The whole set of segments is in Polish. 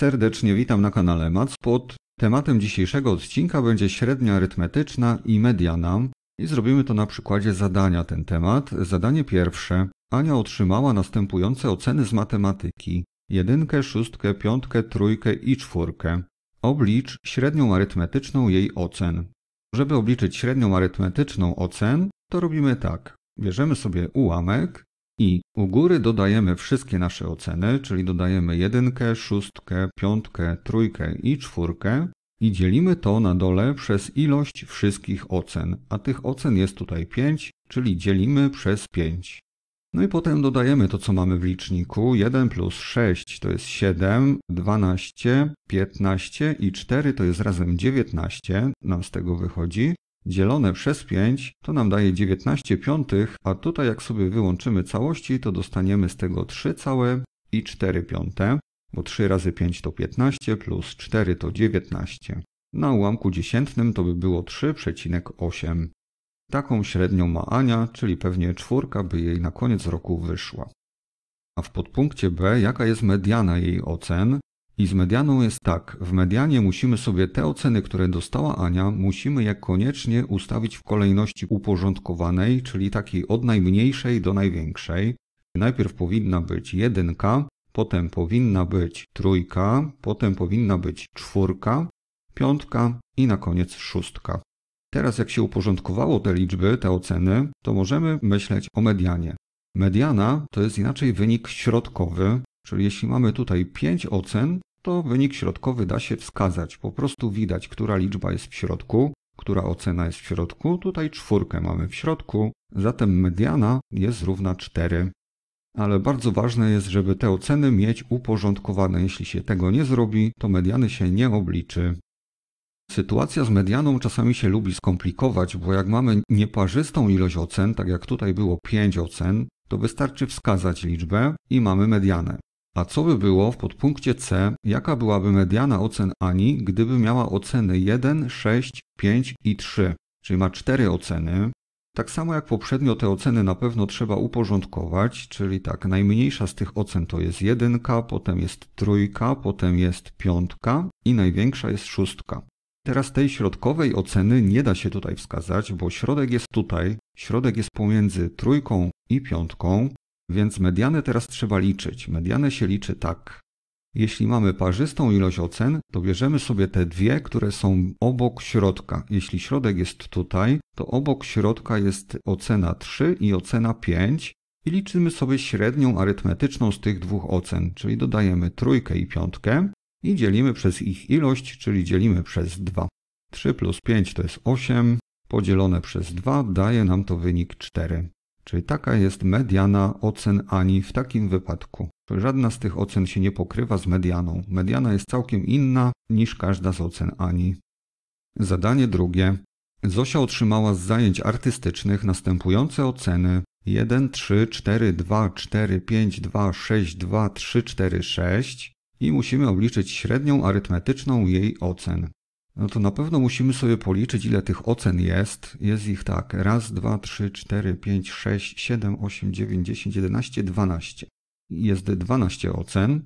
Serdecznie witam na kanale Matspot. Tematem dzisiejszego odcinka będzie średnia arytmetyczna i mediana. I zrobimy to na przykładzie zadania ten temat. Zadanie pierwsze. Ania otrzymała następujące oceny z matematyki. 1, 6, 5, 3 i 4. Oblicz średnią arytmetyczną jej ocen. Żeby obliczyć średnią arytmetyczną ocen, to robimy tak. Bierzemy sobie ułamek i u góry dodajemy wszystkie nasze oceny, czyli dodajemy 1, 6, 5, 3 i 4 i dzielimy to na dole przez ilość wszystkich ocen, a tych ocen jest tutaj 5, czyli dzielimy przez 5. No i potem dodajemy to, co mamy w liczniku. 1 plus 6 to jest 7, 12, 15 i 4 to jest razem 19, nam z tego wychodzi. Dzielone przez 5 to nam daje 19 piątych, a tutaj jak sobie wyłączymy całości, to dostaniemy z tego 3 całe i 4 piąte, bo 3 razy 5 to 15 plus 4 to 19. Na ułamku dziesiętnym to by było 3,8. Taką średnią ma Ania, czyli pewnie 4 by jej na koniec roku wyszła. A w podpunkcie B jaka jest mediana jej ocen? I z medianą jest tak, w medianie musimy sobie te oceny, które dostała Ania, musimy je koniecznie ustawić w kolejności uporządkowanej, czyli takiej od najmniejszej do największej. Najpierw powinna być 1, potem powinna być 3, potem powinna być 4, 5 i na koniec 6. Teraz jak się uporządkowało te liczby, te oceny, to możemy myśleć o medianie. Mediana to jest inaczej wynik środkowy, czyli jeśli mamy tutaj 5 ocen, to wynik środkowy da się wskazać. Po prostu widać, która liczba jest w środku, która ocena jest w środku. Tutaj 4 mamy w środku, zatem mediana jest równa 4. Ale bardzo ważne jest, żeby te oceny mieć uporządkowane. Jeśli się tego nie zrobi, to mediany się nie obliczy. Sytuacja z medianą czasami się lubi skomplikować, bo jak mamy nieparzystą ilość ocen, tak jak tutaj było 5 ocen, to wystarczy wskazać liczbę i mamy medianę. A co by było w podpunkcie C, jaka byłaby mediana ocen Ani, gdyby miała oceny 1, 6, 5 i 3, czyli ma 4 oceny. Tak samo jak poprzednio te oceny na pewno trzeba uporządkować, czyli tak, najmniejsza z tych ocen to jest 1, potem jest 3, potem jest 5 i największa jest 6. Teraz tej środkowej oceny nie da się tutaj wskazać, bo środek jest tutaj, środek jest pomiędzy 3 i 5, więc medianę teraz trzeba liczyć. Medianę się liczy tak. Jeśli mamy parzystą ilość ocen, to bierzemy sobie te dwie, które są obok środka. Jeśli środek jest tutaj, to obok środka jest ocena 3 i ocena 5 i liczymy sobie średnią arytmetyczną z tych dwóch ocen, czyli dodajemy 3 i 5. I dzielimy przez ich ilość, czyli dzielimy przez 2. 3 plus 5 to jest 8, podzielone przez 2 daje nam to wynik 4. Czyli taka jest mediana ocen Ani w takim wypadku. Żadna z tych ocen się nie pokrywa z medianą. Mediana jest całkiem inna niż każda z ocen Ani. Zadanie drugie. Zosia otrzymała z zajęć artystycznych następujące oceny. 1, 3, 4, 2, 4, 5, 2, 6, 2, 3, 4, 6. I musimy obliczyć średnią arytmetyczną jej ocen. No to na pewno musimy sobie policzyć, ile tych ocen jest. Jest ich tak, 1, 2, 3, 4, 5, 6, 7, 8, 9, 10, 11, 12. Jest 12 ocen,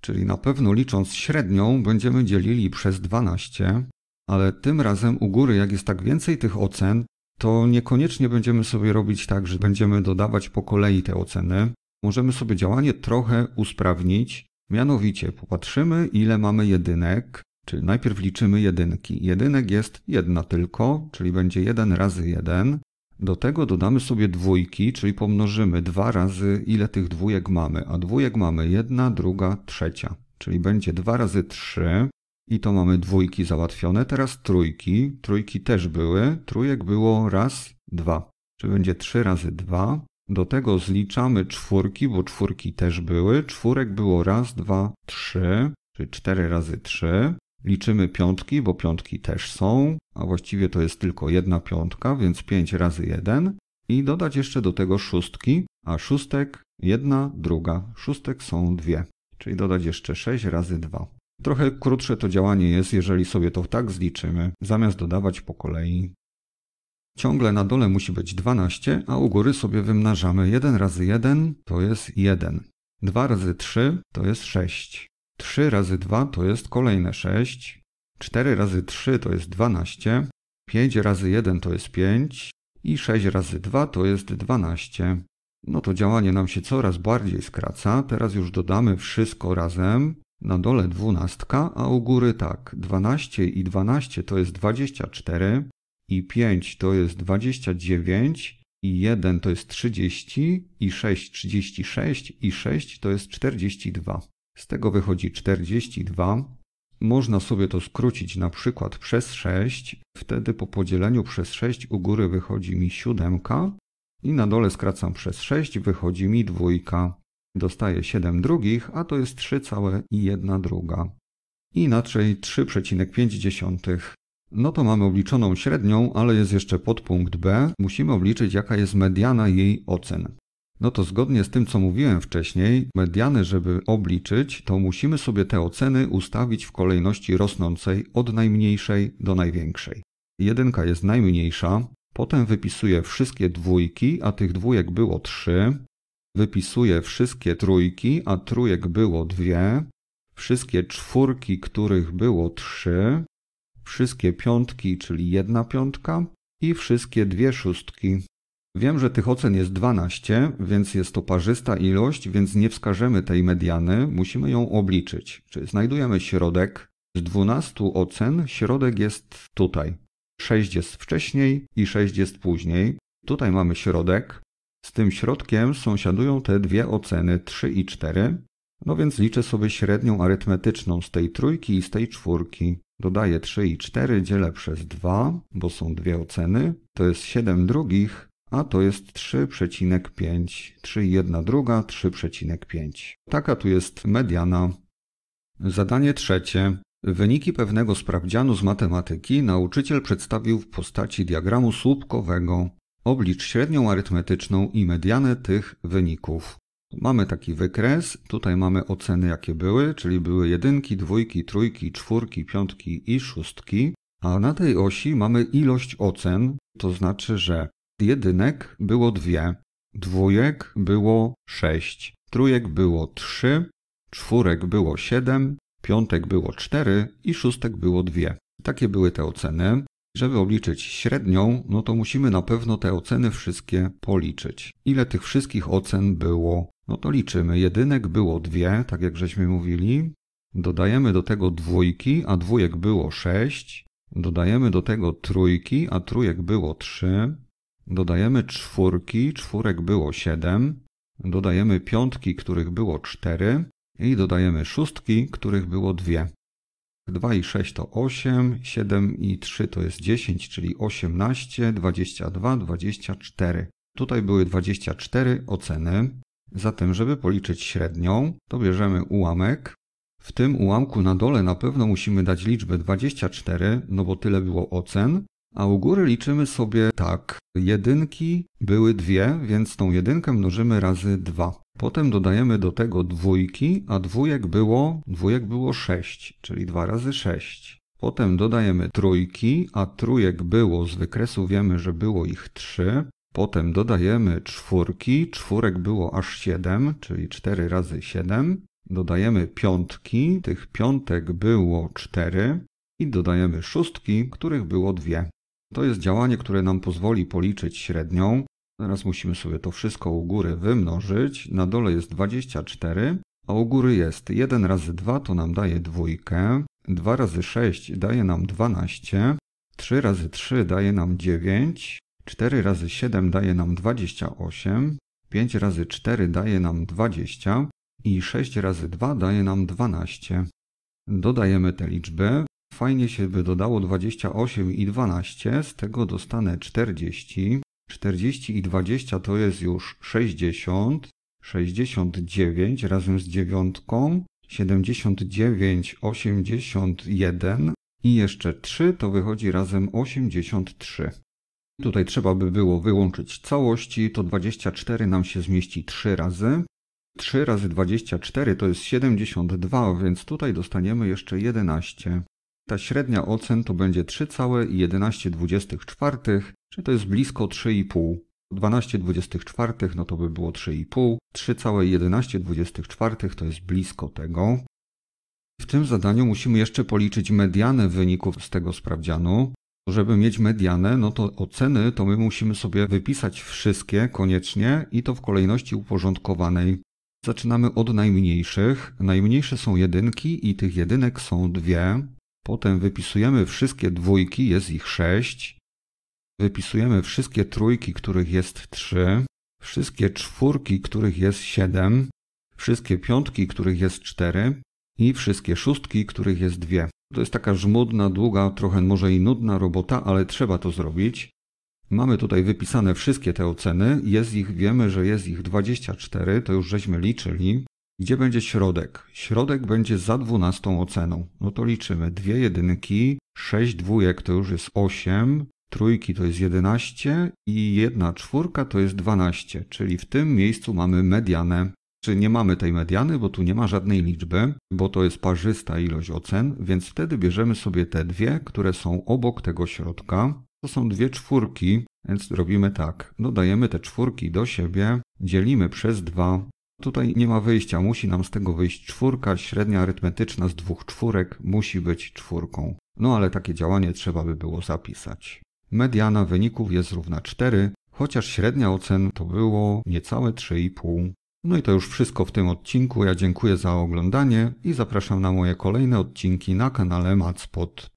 czyli na pewno licząc średnią będziemy dzielili przez 12, ale tym razem u góry, jak jest tak więcej tych ocen, to niekoniecznie będziemy sobie robić tak, że będziemy dodawać po kolei te oceny. Możemy sobie działanie trochę usprawnić. Mianowicie popatrzymy, ile mamy jedynek, czyli najpierw liczymy jedynki. Jedynek jest 1 tylko, czyli będzie 1 razy 1. Do tego dodamy sobie dwójki, czyli pomnożymy 2 razy ile tych dwójek mamy, a dwójek mamy 1, 2, 3, czyli będzie 2 razy 3 i to mamy dwójki załatwione, teraz trójki, trójki też były, trójek było raz, 2, czyli będzie 3 razy 2. Do tego zliczamy czwórki, bo czwórki też były. Czwórek było raz, 2, 3, czyli 4 razy 3. Liczymy piątki, bo piątki też są, a właściwie to jest tylko 1 piątka, więc 5 razy 1. I dodać jeszcze do tego szóstki, a szóstek 1, 2. Szóstek są 2, czyli dodać jeszcze 6 razy 2. Trochę krótsze to działanie jest, jeżeli sobie to tak zliczymy, zamiast dodawać po kolei. Ciągle na dole musi być 12, a u góry sobie wymnażamy. 1 razy 1 to jest 1. 2 razy 3 to jest 6. 3 razy 2 to jest kolejne 6, 4 razy 3 to jest 12, 5 razy 1 to jest 5 i 6 razy 2 to jest 12. No to działanie nam się coraz bardziej skraca, teraz już dodamy wszystko razem, na dole 12, a u góry tak, 12 i 12 to jest 24 i 5 to jest 29 i 1 to jest 30 i 6 36 i 6 to jest 42. Z tego wychodzi 42. Można sobie to skrócić na przykład przez 6, wtedy po podzieleniu przez 6 u góry wychodzi mi 7 i na dole skracam przez 6, wychodzi mi 2. Dostaję 7 drugich, a to jest 3 całe i 1 druga. Inaczej 3,5. No to mamy obliczoną średnią, ale jest jeszcze podpunkt B. Musimy obliczyć, jaka jest mediana jej ocen. No to zgodnie z tym, co mówiłem wcześniej, mediany, żeby obliczyć, to musimy sobie te oceny ustawić w kolejności rosnącej od najmniejszej do największej. Jedynka jest najmniejsza, potem wypisuję wszystkie dwójki, a tych dwójek było 3. Wypisuję wszystkie trójki, a trójek było 2. Wszystkie czwórki, których było 3. Wszystkie piątki, czyli 1 piątka i wszystkie 2 szóstki. Wiem, że tych ocen jest 12, więc jest to parzysta ilość, więc nie wskażemy tej mediany, musimy ją obliczyć. Czyli znajdujemy środek. Z 12 ocen środek jest tutaj. 6 jest wcześniej i 6 jest później. Tutaj mamy środek. Z tym środkiem sąsiadują te dwie oceny, 3 i 4. No więc liczę sobie średnią arytmetyczną z tej trójki i z tej czwórki. Dodaję 3 i 4, dzielę przez 2, bo są dwie oceny. To jest 7 drugich, a to jest 3,5. 3 i 1 druga, 3,5. Taka tu jest mediana. Zadanie trzecie. Wyniki pewnego sprawdzianu z matematyki nauczyciel przedstawił w postaci diagramu słupkowego. Oblicz średnią arytmetyczną i medianę tych wyników. Mamy taki wykres, tutaj mamy oceny jakie były, czyli były 1, 2, 3, 4, 5 i 6, a na tej osi mamy ilość ocen, to znaczy, że jedynek było 2, dwójek było 6, trójek było 3, czwórek było 7, piątek było 4 i szóstek było 2. Takie były te oceny. Żeby obliczyć średnią, no to musimy na pewno te oceny wszystkie policzyć. Ile tych wszystkich ocen było? No to liczymy. Jedynek było 2, tak jak żeśmy mówili. Dodajemy do tego dwójki, a dwójek było 6. Dodajemy do tego trójki, a trójek było 3. Dodajemy czwórki, czwórek było 7. Dodajemy piątki, których było 4. I dodajemy szóstki, których było 2. 2 i 6 to 8, 7 i 3 to jest 10, czyli 18, 22, 24. Tutaj były 24 oceny. Zatem, żeby policzyć średnią, to bierzemy ułamek. W tym ułamku na dole na pewno musimy dać liczbę 24, no bo tyle było ocen. A u góry liczymy sobie tak. Jedynki były 2, więc tą jedynkę mnożymy razy 2. Potem dodajemy do tego dwójki, a dwójek było 6, czyli 2 razy 6. Potem dodajemy trójki, a trójek było, z wykresu wiemy, że było ich 3. Potem dodajemy czwórki, czwórek było aż 7, czyli 4 razy 7. Dodajemy piątki, tych piątek było 4. I dodajemy szóstki, których było 2. To jest działanie, które nam pozwoli policzyć średnią. Teraz musimy sobie to wszystko u góry wymnożyć. Na dole jest 24, a u góry jest 1 razy 2 to nam daje 2, 2 razy 6 daje nam 12, 3 razy 3 daje nam 9, 4 razy 7 daje nam 28, 5 razy 4 daje nam 20 i 6 razy 2 daje nam 12. Dodajemy te liczby. Fajnie się by dodało 28 i 12, z tego dostanę 40. 40 i 20 to jest już 60, 69 razem z 9, 79, 81 i jeszcze 3 to wychodzi razem 83. Tutaj trzeba by było wyłączyć całości, to 24 nam się zmieści 3 razy. 3 razy 24 to jest 72, więc tutaj dostaniemy jeszcze 11. Ta średnia ocen to będzie 3,1124, czyli to jest blisko 3,5. 12,24 no to by było 3,5. 3,1124 to jest blisko tego. W tym zadaniu musimy jeszcze policzyć medianę wyników z tego sprawdzianu. Żeby mieć medianę, no to oceny to my musimy sobie wypisać wszystkie koniecznie i to w kolejności uporządkowanej. Zaczynamy od najmniejszych. Najmniejsze są jedynki i tych jedynek są 2. Potem wypisujemy wszystkie dwójki, jest ich 6. Wypisujemy wszystkie trójki, których jest 3. Wszystkie czwórki, których jest 7. Wszystkie piątki, których jest 4. I wszystkie szóstki, których jest 2. To jest taka żmudna, długa, trochę może i nudna robota, ale trzeba to zrobić. Mamy tutaj wypisane wszystkie te oceny. Jest ich, wiemy, że jest ich 24, to już żeśmy liczyli. Gdzie będzie środek? Środek będzie za 12 oceną. No to liczymy 2 jedynki, 6 dwójek to już jest 8, trójki to jest 11 i 1 czwórka to jest 12, czyli w tym miejscu mamy medianę. Czy nie mamy tej mediany, bo tu nie ma żadnej liczby, bo to jest parzysta ilość ocen, więc wtedy bierzemy sobie te dwie, które są obok tego środka. To są 2 czwórki, więc robimy tak. Dodajemy te czwórki do siebie, dzielimy przez 2. Tutaj nie ma wyjścia, musi nam z tego wyjść czwórka, średnia arytmetyczna z 2 czwórek musi być czwórką. No ale takie działanie trzeba by było zapisać. Mediana wyników jest równa 4, chociaż średnia ocen to było niecałe 3,5. No i to już wszystko w tym odcinku. Ja dziękuję za oglądanie i zapraszam na moje kolejne odcinki na kanale Matspot.